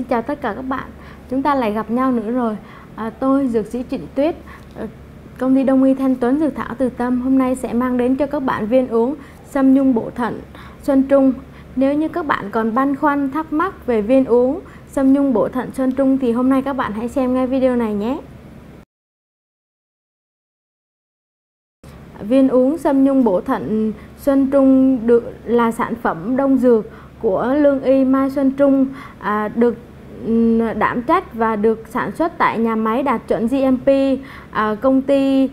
Xin chào tất cả các bạn, chúng ta lại gặp nhau nữa rồi. Tôi dược sĩ Trịnh Tuyết, công ty Đông Y Thanh Tuấn Dược Thảo Từ Tâm hôm nay sẽ mang đến cho các bạn viên uống sâm nhung bổ thận Xuân Trung. Nếu như các bạn còn băn khoăn thắc mắc về viên uống sâm nhung bổ thận Xuân Trung thì hôm nay các bạn hãy xem ngay video này nhé. Viên uống sâm nhung bổ thận Xuân Trung là sản phẩm đông dược của lương y Mai Xuân Trung, được đảm trách và được sản xuất tại nhà máy đạt chuẩn GMP, công ty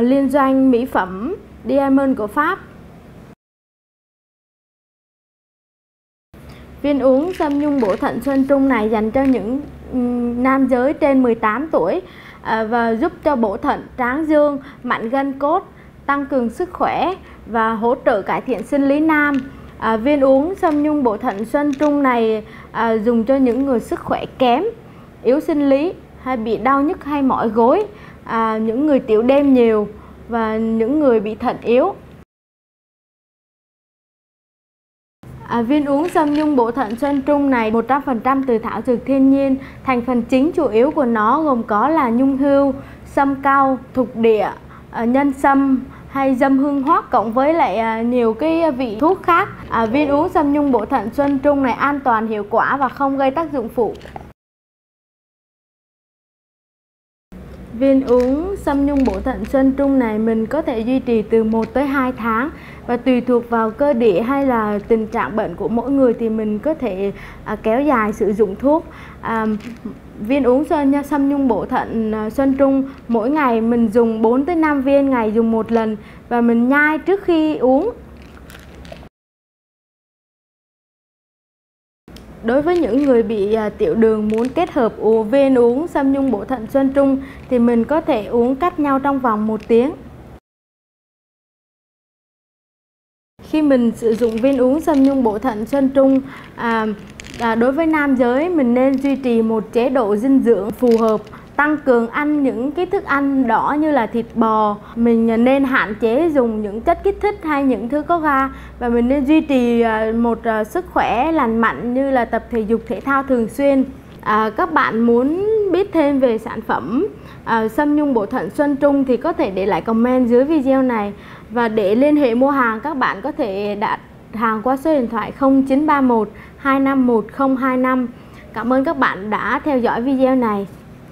liên doanh mỹ phẩm Diamond của Pháp. Viên uống sâm nhung bổ thận Xuân Trung này dành cho những nam giới trên 18 tuổi và giúp cho bổ thận, tráng dương, mạnh gân cốt, tăng cường sức khỏe và hỗ trợ cải thiện sinh lý nam. Viên uống sâm nhung bổ thận Xuân Trung này dùng cho những người sức khỏe kém, yếu sinh lý hay bị đau nhức hay mỏi gối, những người tiểu đêm nhiều và những người bị thận yếu. Viên uống sâm nhung bổ thận Xuân Trung này 100% từ thảo dược thiên nhiên. Thành phần chính chủ yếu của nó gồm có là nhung hươu, sâm cao, thục địa, nhân sâm hay dâm hương hoắc, cộng với lại nhiều cái vị thuốc khác. Viên uống sâm nhung bổ thận Xuân Trung này an toàn, hiệu quả và không gây tác dụng phụ. Viên uống sâm nhung bổ thận Xuân Trung này mình có thể duy trì từ 1 tới 2 tháng và tùy thuộc vào cơ địa hay là tình trạng bệnh của mỗi người thì mình có thể kéo dài sử dụng thuốc. Viên uống sâm nhung bổ thận Xuân Trung mỗi ngày mình dùng 4 tới 5 viên, ngày dùng một lần và mình nhai trước khi uống. Đối với những người bị tiểu đường muốn kết hợp viên uống sâm nhung bổ thận Xuân Trung thì mình có thể uống cách nhau trong vòng 1 tiếng. Khi mình sử dụng viên uống sâm nhung bổ thận Xuân Trung, đối với nam giới mình nên duy trì một chế độ dinh dưỡng phù hợp, tăng cường ăn những cái thức ăn đỏ như là thịt bò. Mình nên hạn chế dùng những chất kích thích hay những thứ có ga và mình nên duy trì một sức khỏe lành mạnh như là tập thể dục thể thao thường xuyên. Các bạn muốn biết thêm về sản phẩm sâm nhung bổ thận Xuân Trung thì có thể để lại comment dưới video này, và để liên hệ mua hàng các bạn có thể đặt hàng qua số điện thoại 0931 251 025. Cảm ơn các bạn đã theo dõi video này.